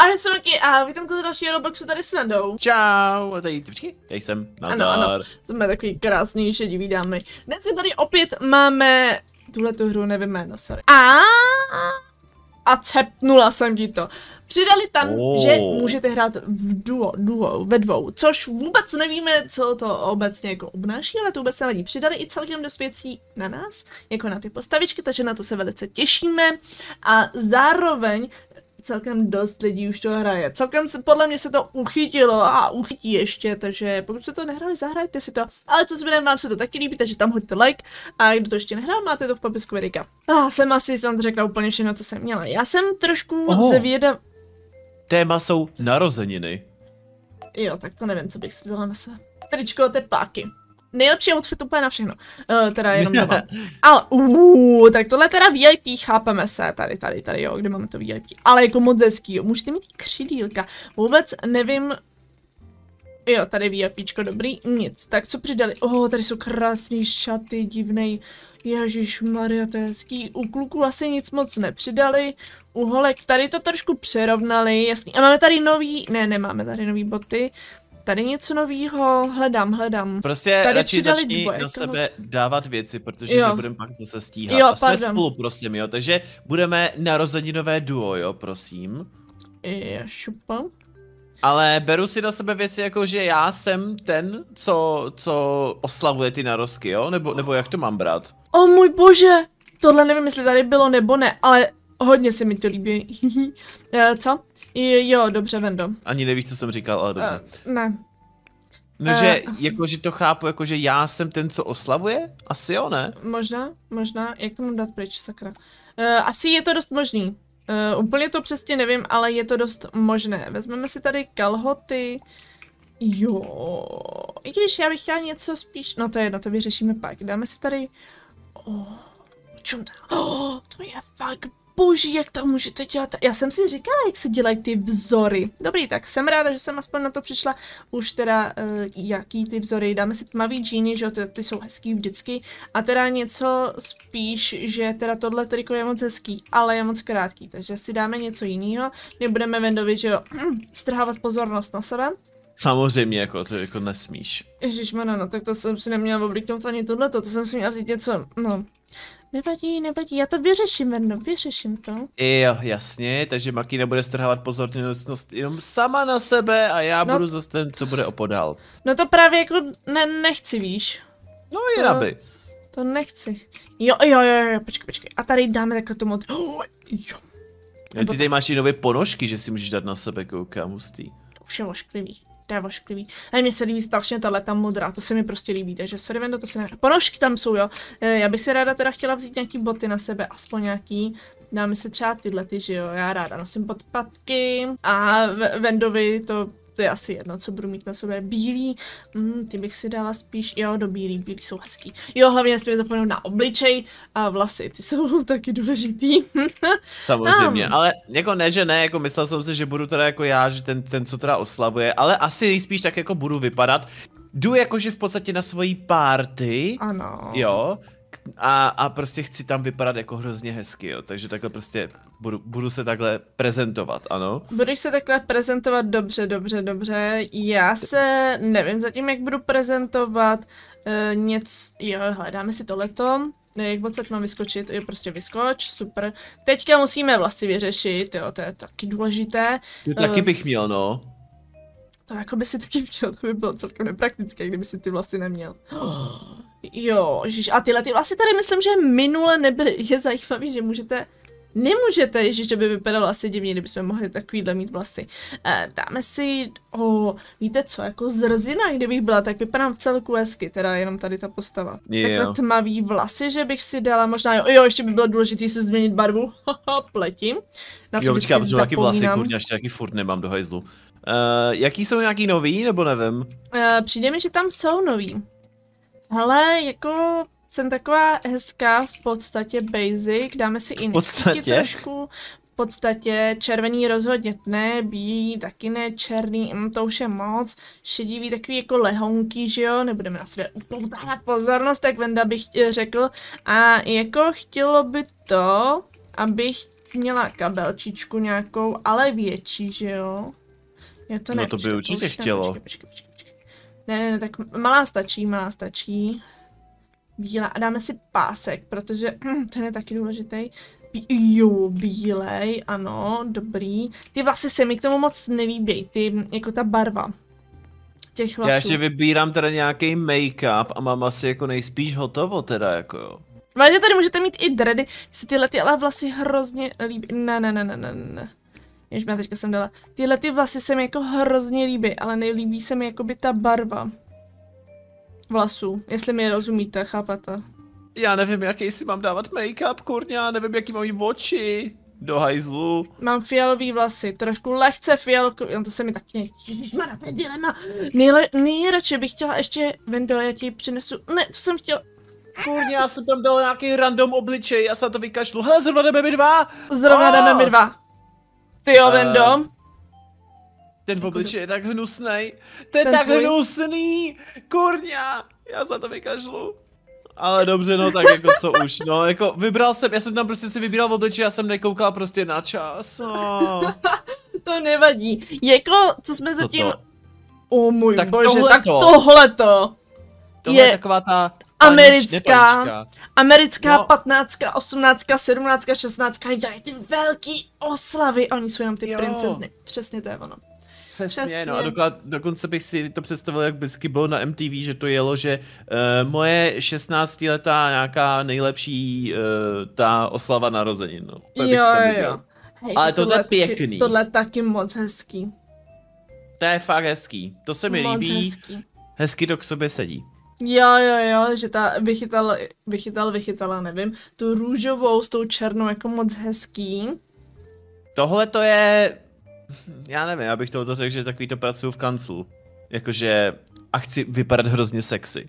Ahoj, jsem Maki a vítám do dalšího Robloxu tady s Vendou. Čau, a tady, počkej, tady jsem, nazdar. Ano, jsme takový krásný šedivý dámy. Dnes je tady opět máme tuhletu hru, nevím jméno, sorry. A cepnula jsem ti to. Přidali tam, že můžete hrát v duo, ve dvou, což vůbec nevíme, co to obecně jako obnáší, ale to vůbec nevadí. Přidali i celkem dost věcí na nás, jako na ty postavičky, takže na to se velice těšíme a zároveň celkem dost lidí už to hraje. Celkem se, podle mě se to uchytilo a uchytí ještě, takže pokud jste to nehrali, zahrajte si to. Ale co zběrem, vám se to taky líbí, takže tam hoďte like a kdo to ještě nehrál, máte to v popisku videa. Jsem asi snad řekla úplně všechno, co jsem měla. Já jsem trošku zvědav... Téma jsou narozeniny. Jo, tak to nevím, co bych si vzala na své. Tričko, tepáky. Nejlepší outfit úplně na všechno. Teda jenom tohle. Ale, tak tohle teda VIP, chápeme se, tady, jo, kde máme to VIP. Ale jako moc hezký, jo, můžete mít křidílka. Vůbec nevím, jo, tady VIPčko, dobrý, nic. Tak co přidali? Tady jsou krásný šaty, divnej. Ježišmarja, to je hezký. U kluků asi nic moc nepřidali. U holek tady to trošku přerovnali, jasný. A máme tady nový, ne, nemáme tady nový boty. Tady něco novýho, hledám. Prostě tady radši začni na sebe dávat věci, protože nebudeme pak zase stíhat. Jo, a jsme spolu, prosím, jo, takže budeme narozeninové duo, jo, prosím. Šupa. Ale beru si na sebe věci jako, že já jsem ten, co oslavuje ty narozky, jo, nebo jak to mám brát? O můj bože, tohle nevím, jestli tady bylo nebo ne, ale hodně se mi to líbí. Co? Jo, dobře, Vendo. Ani nevíš, co jsem říkal, ale dobře. Ne. No, že, jakože to chápu, jakože já jsem ten, co oslavuje? Asi jo, ne? Možná, jak to mám dát pryč, sakra. Asi je to dost možný. Úplně to přesně nevím, ale je to dost možné. Vezmeme si tady kalhoty. Jo. I když já bych chtěla něco spíš... No to je jedno, to vyřešíme pak. Dáme si tady... To je fakt... Boží, jak to můžete dělat? Já jsem si říkala, jak se dělají ty vzory. Dobrý, tak jsem ráda, že jsem aspoň na to přišla. Už teda, jaký ty vzory. Dáme si tmavý džíny, že jo, ty jsou hezký vždycky. A teda něco spíš, že teda tohle triko je moc hezký, ale je moc krátký. Takže si dáme něco jiného. Nebudeme Vendovi, že jo, strhávat pozornost na sebe. Samozřejmě, jako to jako nesmíš. Ježišmane, no tak to jsem si neměla oblíknout ani tohleto, to jsem si měla vzít něco, no. Nevadí, já to vyřeším, Vendo, vyřeším to. Jo, jasně, takže Maki nebude strhávat pozornost jenom sama na sebe a já budu zase ten, co bude opodál. No to právě jako nechci, víš. No jinak by. To nechci. Jo, počkej. A tady dáme takhle tomu... Jo. Ty tady máš i nové ponožky, že si můžeš dát na sebe, koukám, hustý. Už je ošklivý. To je ošklivý. A mně se líbí strašně tahle tam modrá, to se mi prostě líbí, takže sorry, Vendo, to se ne... Ponožky tam jsou, jo. Já bych si ráda teda chtěla vzít nějaký boty na sebe, aspoň nějaký. Dáme si třeba tyhle ty, že jo, já ráda nosím podpatky. A Vendovi to je asi jedno, co budu mít na sobě. Bílý, ty bych si dala spíš, jo, do bílý jsou hezký. Jo, hlavně nesmím zapomenout na obličej a vlasy, ty jsou taky důležitý. Samozřejmě, ale jako ne, jako myslel jsem si, že budu teda jako já, že ten co teda oslavuje, ale asi nejspíš tak jako budu vypadat. Jdu jakože v podstatě na svoji party, ano. Jo, a prostě chci tam vypadat jako hrozně hezky, jo, takže takhle prostě budu se takhle prezentovat, ano? Budeš se takhle prezentovat, dobře, já se nevím zatím, jak budu prezentovat něco, jo, hledáme si tohleto, jak moc se mám vyskočit, jo, prostě vyskoč, super, teďka musíme vlasy vyřešit, jo, to je taky důležité. To taky bych měl, no. To jako by si taky měl, to by bylo celkem nepraktické, kdyby si ty vlasy neměl. Jo, ježiš, a tyhle vlasy tady myslím, že minule nebyly, je zajímavý, že nemůžete, ježiš, že by vypadalo asi divně, kdybychom mohli takovýhle mít vlasy. Dáme si, víte co, jako zrzina, kdybych byla, tak vypadám v celku hezky, teda jenom tady ta postava. Takhle tmavý vlasy, že bych si dala, možná, jo, ještě by bylo důležité si změnit barvu, pleti. Na to jo, počkám, že taky vlasy, kurně, ještě taky furt nemám do hajzlu. Jaký jsou nějaký nový, nebo nevím? Přijde mi, že tam jsou nový. Hele, jako jsem taková hezká v podstatě basic, dáme si i trošku, v podstatě červený rozhodně ne, bílý taky ne, černý, to už je moc, šedivý takový jako lehonky, že jo, nebudeme na sebe upoutávat pozornost, tak Venda bych řekl, a jako chtělo by to, abych měla kabelčičku nějakou, ale větší, že jo? Je to ne, no to by určitě chtělo. Ne, tak malá stačí. Bílá a dáme si pásek, protože ten je taky důležitý. Bílej, ano, dobrý. Ty vlasy se mi k tomu moc nelíbí, ty, jako ta barva těch vlasů. Já ještě vybírám teda nějaký make-up a mám asi jako nejspíš hotovo teda, jako jo. Ale že tady můžete mít i dready, si tyhle ty ale vlasy hrozně líbí, ne. Jež já teďka jsem dala, tyhle ty vlasy se mi jako hrozně líbí, ale nejlíbí se mi jakoby ta barva vlasů, jestli mi je rozumíte, chápete. Já nevím, jaký si mám dávat make-up, kurňa, nevím, jaký mám oči. Do hajzlu. Mám fialový vlasy, trošku lehce fialkový, no to se mi taky ježišmarja, to je dilema. Nejradši bych chtěla ještě, Vendali, já ti přinesu, ne, to jsem chtěla. Kurňa, já jsem tam dala nějaký random obličej, já se na to vykašlu, hele, zrovna jdeme my dva. Ty jo, Vendo. Ten obličej je tak hnusný. To je tak hnusný, kurňa, já se na to vykašlu. Ale dobře, no tak jako co už, no jako vybral jsem, já jsem tam prostě si vybíral v obličeji, já jsem nekoukal prostě na čas. Oh. To nevadí, jako co jsme zatím, o můj bože, tak tohleto. Tohle je taková ta americká no. 15, 18, 17, 16, dělají ty velký oslavy, oni jsou jenom ty princezny, přesně to je ono. Přesně, no a dokonce bych si to představil, jak vždycky bylo na MTV, že to jelo, že moje 16letá nějaká nejlepší ta oslava narozenin. No. Jo. Hej, ale tohle je pěkný. Tohle taky moc hezký. To je fakt hezký, to se mi líbí. Hezky to k sobě sedí. Jo, že ta vychytala, nevím, tu růžovou s tou černou jako moc hezký. Tohle to je... Já nevím, já bych tohoto řekl, že takový to pracuju v kanclu. Jakože... A chci vypadat hrozně sexy.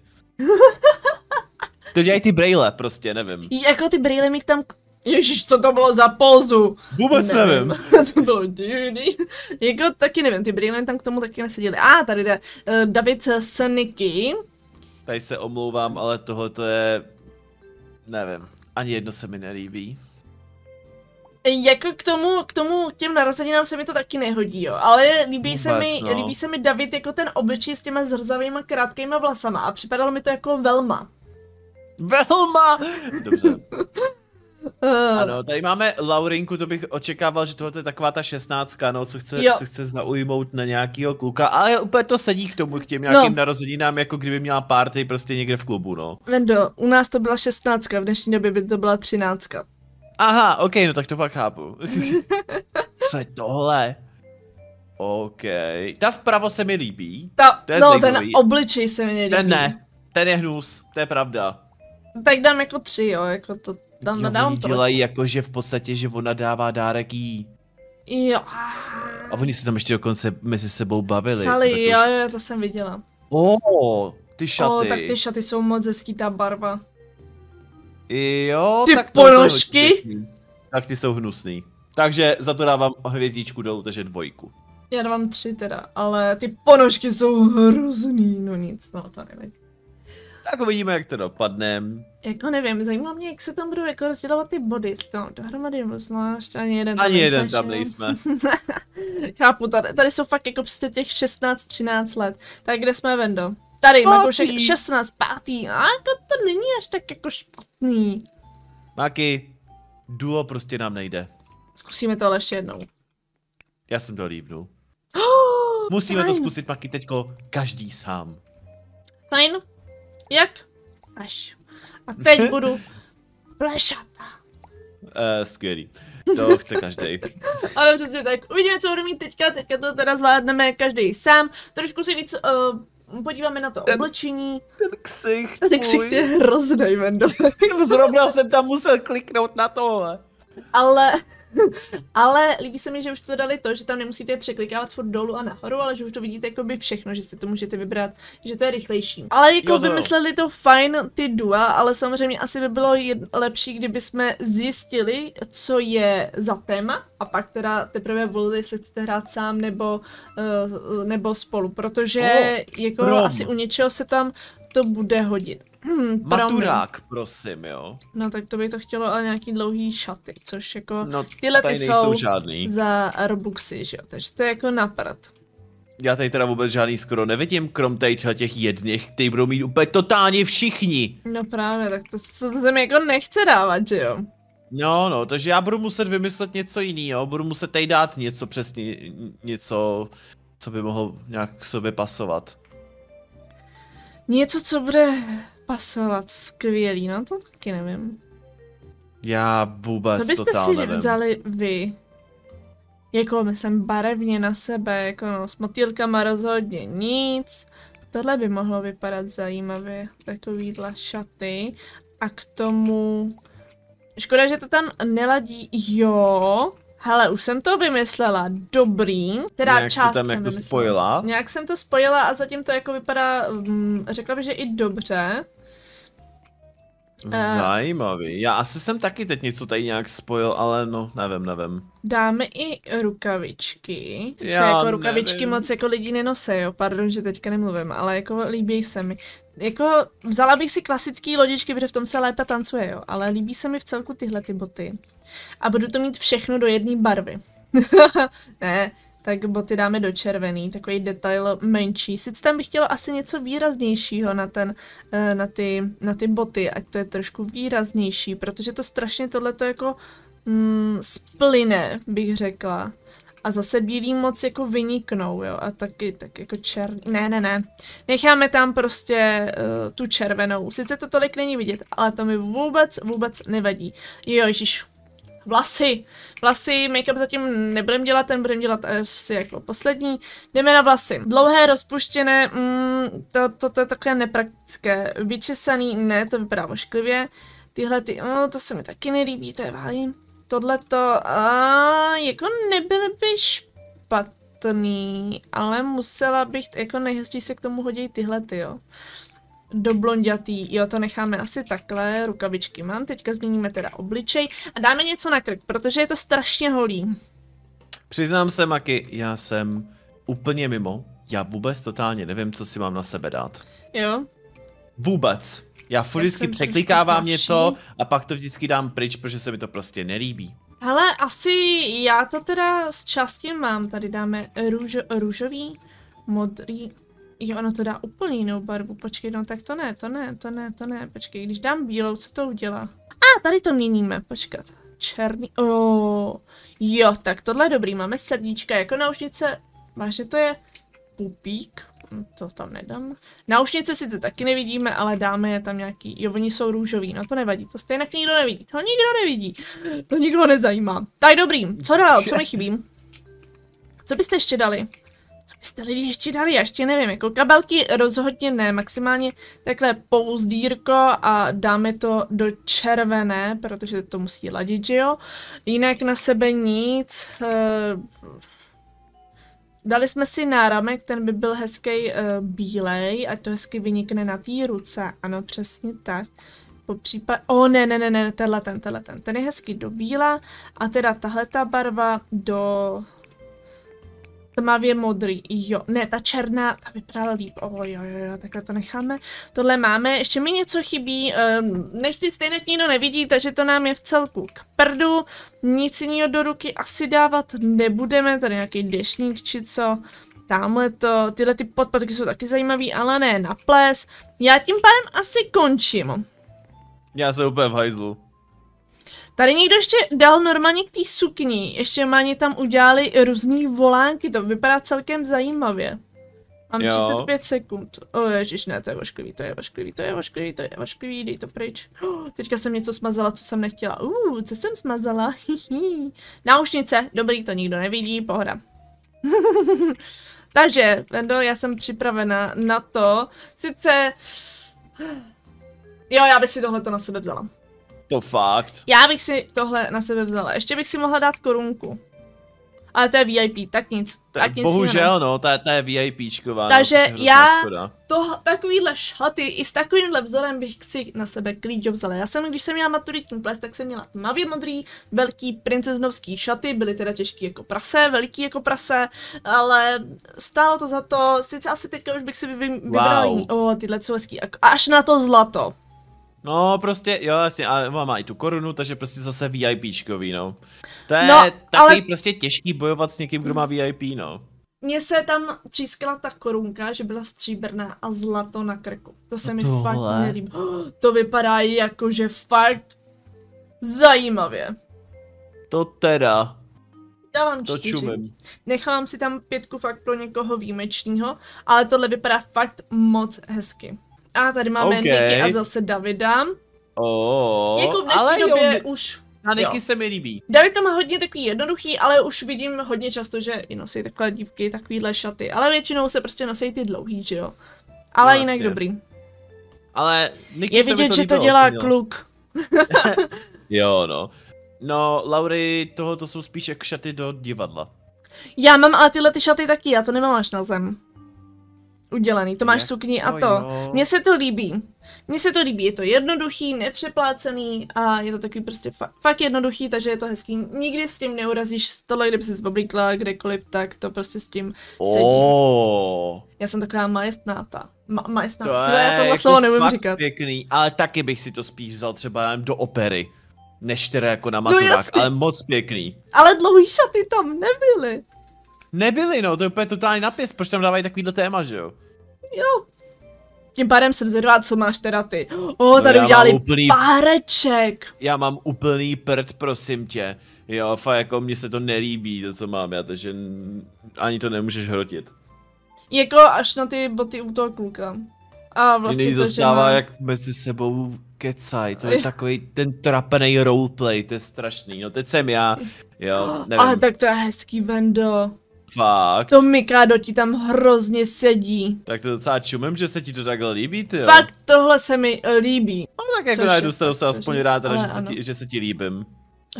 To dělají ty brejle prostě, nevím. Jako ty brejle mi tam... Ježíš, co to bylo za pózu? Vůbec nevím. To bylo divný. Jako taky nevím, ty brejle mi tam k tomu taky neseděly. A tady jde David Seniky. Tady se omlouvám, ale tohleto je... Nevím, ani jedno se mi nelíbí. Jako k těm narozeninám se mi to taky nehodí, jo, ale líbí se mi David jako ten obličej s těma zrzavýma krátkýma vlasama a připadalo mi to jako Velma. Velma! Dobře. Ano, tady máme Laurinku, to bych očekával, že tohle je taková ta 16, no, co chce zaujmout na nějakýho kluka, ale úplně to sedí k těm nějakým narozeninám, jako kdyby měla party prostě někde v klubu, no. Vendo, u nás to byla 16, v dnešní době by to byla 13. Aha, ok, no tak to pak chápu. Co je tohle? Ok, ta vpravo se mi líbí. Ten obličej se mi nelíbí. Ten ne, ten je hnus, to je pravda. Tak dám jako 3, jo, jako to, tam nadávám to. Dělají jako, že v podstatě, že ona dává dárek jí. Jo. A oni se tam ještě dokonce mezi sebou bavili. Psali, jo, to jsem viděla. Ty šaty. Tak ty šaty jsou moc hezký, ta barva. Jo, ty tak ponožky? Tak ty jsou hnusný. Takže za to dávám hvězdičku dolů, takže 2. Já dávám 3 teda, ale ty ponožky jsou hrozný, no nic, no to nevím. Tak uvidíme, jak to dopadne. Jako nevím, zajímá mě, jak se tam budou jako rozdělovat ty body, jestli to dohromady zvlášť, ani jeden tam nejsme. Chápu, tady jsou fakt jako přesně těch 16-13 let. Tak kde jsme, Vendo? Tady, Makousek 16, 5. A jako to není až tak jako špatný. Maky, duo prostě nám nejde. Zkusíme to ale ještě jednou. Já jsem to líbnul. Musíme to zkusit, Maky, teďko každý sám. Fajn. Jak? Saš. A teď budu plešata. Skvělý. To chce každý. Ale přesně tak. Uvidíme, co budeme mít teďka. Teďka to teda zvládneme každý sám. Trošku si víc... Podíváme na to oblečení. Ten ksicht. Ten ksicht je hrozný, Vendo. Zrovna jsem tam musel kliknout na tohle. Ale líbí se mi, že už to dali to, že tam nemusíte překlikávat furt dolů a nahoru, ale že už to vidíte jakoby všechno, že si to můžete vybrat, že to je rychlejší. Ale jako vymysleli to fajn ty dua, ale samozřejmě asi by bylo lepší, kdyby jsme zjistili, co je za téma a pak teda teprve volili, jestli chcete hrát sám nebo spolu, protože jako asi u něčeho se tam to bude hodit. Maturák, prosím, jo. No tak to by to chtělo, ale nějaký dlouhý šaty, což jako... No, tyhle ty jsou žádný. Za Robuxy, že jo, takže to je jako napad. Já tady teda vůbec žádný skoro nevidím, krom těch jedných, ty budou mít úplně totálně všichni. No právě, tak to se mi jako nechce dávat, že jo. No, no, takže já budu muset vymyslet něco jiného, budu muset tady dát něco přesně, něco, co by mohlo nějak k sobě pasovat. Něco, co bude pasovat skvělý, no to taky nevím. Já vůbec totál nevím. Co byste si vzali vy? Jako myslím barevně na sebe, jako no, s motýlkama rozhodně nic. Tohle by mohlo vypadat zajímavě, takovýhle šaty. A k tomu... Škoda, že to tam neladí, jo. Hele, už jsem to vymyslela, dobrý. Teda nějak část tam jsem jako vymyslela. Spojila. Nějak jsem to spojila a zatím to jako vypadá, řekla bych, že i dobře. Zajímavý, já asi jsem taky teď něco tady nějak spojil, ale no, nevím. Dáme i rukavičky. Sice jako rukavičky nevím. Moc jako lidí nenosí, jo, pardon, že teďka nemluvím, ale jako líbí se mi. Jako vzala bych si klasické lodičky, protože v tom se lépe tancuje, jo, ale líbí se mi v celku tyhle ty boty. A budu to mít všechno do jedné barvy. Ne, tak boty dáme do červený, takový detail menší. Sice tam bych chtěla asi něco výraznějšího na, ty boty, ať to je trošku výraznější, protože to strašně tohleto jako splyne, bych řekla. A zase bílý moc jako vyniknou, jo, a taky tak jako černý. Ne, necháme tam prostě tu červenou. Sice to tolik není vidět, ale to mi vůbec nevadí. Ježiš. Vlasy, make-up zatím nebudem dělat, ten budem dělat asi jako poslední. Jdeme na vlasy. Dlouhé, rozpuštěné, to je takové nepraktické. Vyčesaný, ne, to vypadá ošklivě. Tyhle ty, to se mi taky nelíbí, to je vážně. Tohleto, jako nebyly by špatný, ale musela bych, jako nejhezčí se k tomu hodí tyhle ty, jo. Do blondětý, jo, to necháme asi takhle, rukavičky mám, teďka změníme teda obličej a dáme něco na krk, protože je to strašně holý. Přiznám se, Maki, já jsem úplně mimo, já vůbec totálně nevím, co si mám na sebe dát. Jo? Vůbec. Já furt vždycky překlikávám něco a pak to vždycky dám pryč, protože se mi to prostě nelíbí. Hele, asi já to teda s částí mám, tady dáme růžový, modrý. Jo, ono to dá úplně jinou barvu, počkej, no tak to ne, počkej, když dám bílou, co to udělá? A tady to měníme, počkat, černý, jo, tak tohle je dobrý, máme srdíčka jako náušnice, vážně to je pupík, to tam nedám, náušnice sice taky nevidíme, ale dáme je tam nějaký, jo, oni jsou růžový, no to nevadí, to stejně nikdo nevidí, to nikdo nezajímá. Tak dobrý, co dál, co mi chybí? Co byste ještě dali? Jste lidi ještě dali, já ještě nevím, jako kabelky rozhodně ne, maximálně takhle pouzdírko a dáme to do červené, protože to musí ladit, že jo? Jinak na sebe nic. Dali jsme si náramek, ten by byl hezký bílej, ať to hezky vynikne na té ruce, ano, přesně tak. Ne, tenhle ten je hezky do bíla a teda tahle ta barva do... Tmavě modrý, jo, ne, ta černá, ta vypadala líp, jo, takhle to necháme, tohle máme, ještě mi něco chybí, než ty stejně nikdo nevidí, takže to nám je v celku k prdu, nic jiného do ruky asi dávat nebudeme, tady nějaký dešník či co, tamhle to, tyhle ty podpadky jsou taky zajímavý, ale ne na ples, já tím pádem asi končím. Já se úplně v hajzlu. Tady někdo ještě dal normálně k té sukni, ještě máni tam udělali různý volánky, to vypadá celkem zajímavě. Mám jo. 35 sekund. Ježiš, ne, to je ošklivý, dej to pryč. Teďka jsem něco smazala, co jsem nechtěla. Co jsem smazala? Náušnice, dobrý, to nikdo nevidí, pohoda. Takže, Vendo, já jsem připravena na to, sice... Jo, já bych si tohleto na sebe vzala. To fakt. Já bych si tohle na sebe vzala. Ještě bych si mohla dát korunku. Ale to je VIP, tak nic. Tak nic bohužel, no, ta je VIPčková. Takže no, já takovýhle šaty i s takovýmhle vzorem bych si na sebe klíčo vzala. Já jsem, když jsem měla maturitní ples, tak jsem měla tmavě modrý, velký princeznovský šaty, byly teda těžký jako prase, veliký jako prase, ale stálo to za to, sice asi teďka už bych si vybrala jiný. O, tyhle jsou hezký, až na to zlato. No prostě, jo jasně, ale má i tu korunu, takže prostě zase VIPčkový, no. To je no, takový ale... prostě těžký bojovat s někým, kdo má VIP, no. Mně se tam třískala ta korunka, že byla stříbrná a zlato na krku. To se mi fakt nelíbí. To vypadá jakože fakt zajímavě. To teda. Dávám 4. Nechávám si tam 5 fakt pro někoho výjimečného, ale tohle vypadá fakt moc hezky. A tady máme Niky a zase Davida. Jako v dnešní době už... Na Niky se mi líbí. David to má hodně takový jednoduchý, ale už vidím hodně často, že i nosí takové dívky, takovýhle šaty. Ale většinou se prostě nosí ty dlouhý, že jo. Ale no, jinak jasně. Dobrý. Ale Niky je vidět, že to dělá kluk. Jo, no. No, Laury, tohoto jsou spíš jak šaty do divadla. Já mám ale tyhle ty šaty taky, já to nemám až na zem. Udělaný, to máš sukni a to. Mně se to líbí. Mně se to líbí, je to jednoduchý, nepřeplácený a je to takový prostě fakt jednoduchý, takže je to hezký. Nikdy s tím neurazíš tohle, kdyby si zboblíkla kdekoliv, tak to prostě s tím sedí. Já jsem taková majestnáta. Majestnáta, to já tohle jako slovo neumím říkat. Pěkný, ale taky bych si to spíš vzal třeba do opery, než teda jako na maturách, ale moc pěkný. Ale dlouhý šaty tam nebyly. Nebyly, no, to je úplně totální napěst, proč tam dávají takovýhle téma, že jo? Jo. Tím pádem jsem zvědavá, co máš teda ty. Tady udělali úplný... páreček. Já mám úplný prd, prosím tě. Jo, fakt jako mně se to nelíbí, to co mám já, takže ani to nemůžeš hrotit. Jako až na ty boty u toho kluka. A vlastně jiný to, zastává, že jak mezi sebou kecaj, to je takový ten trapený roleplay, to je strašný, no teď jsem já, jo, nevím. Ale tak to je hezký, Vendo. Fakt. To Mikado ti tam hrozně sedí. Tak to docela čumím, že se ti to takhle líbí, ty jo. Fakt tohle se mi líbí. No tak jako najdu se aspoň rád, že se ti líbím.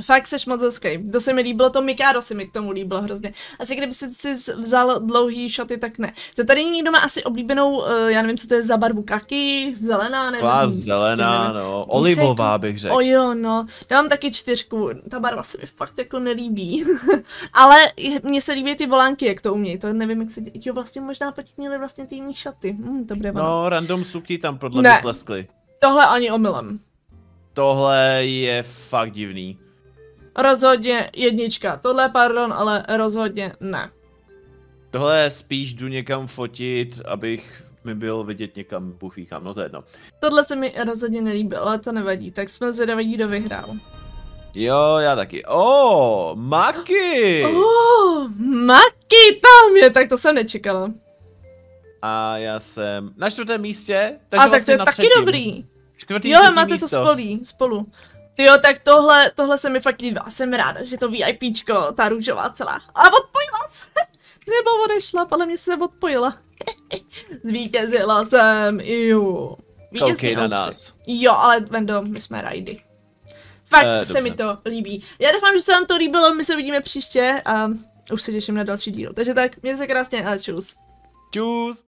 Fakt seš moc hezkej. To se mi líbilo, to Mikado se mi k tomu líbilo hrozně. Asi kdyby si vzal dlouhý šaty, tak ne. To tady někdo má asi oblíbenou, já nevím, co to je za barvu, kaki, zelená, nevím. Zelená, no, olivová bych řekl. Jo, no, já mám taky 4, ta barva se mi fakt jako nelíbí. Ale mně se líbí ty volánky, jak to umějí, to nevím, jak se dějí. Jo, vlastně možná pak měli vlastně ty jiný šaty. Dobré, no, random suky tam podle mě pleskly. Tohle ani omylem. Tohle je fakt divný. Rozhodně 1. Tohle pardon, ale rozhodně ne. Tohle spíš jdu někam fotit, abych mi byl vidět někam buchvíkám, no to je jedno. Tohle se mi rozhodně nelíbilo, ale to nevadí, tak jsme zvědaví, kdo vyhrál. Jo, já taky. Maki! Maki tam je, tak to jsem nečekala. A já jsem na 4. místě, takže vlastně na 3. taky dobrý. 4. Jo, máte to spolu. Jo, tak tohle se mi fakt líbá, jsem ráda, že to VIPčko, ta růžová celá. A odpojila se, nebo odešla, podle mě se odpojila. Zvítězila jsem, jo. Koukej na nás. Jo, ale Vendo, my jsme rajdy. Fakt se mi to líbí. Já doufám, že se vám to líbilo, my se uvidíme příště a už se těším na další díl. Takže tak, mějte se krásně a čus. Čus.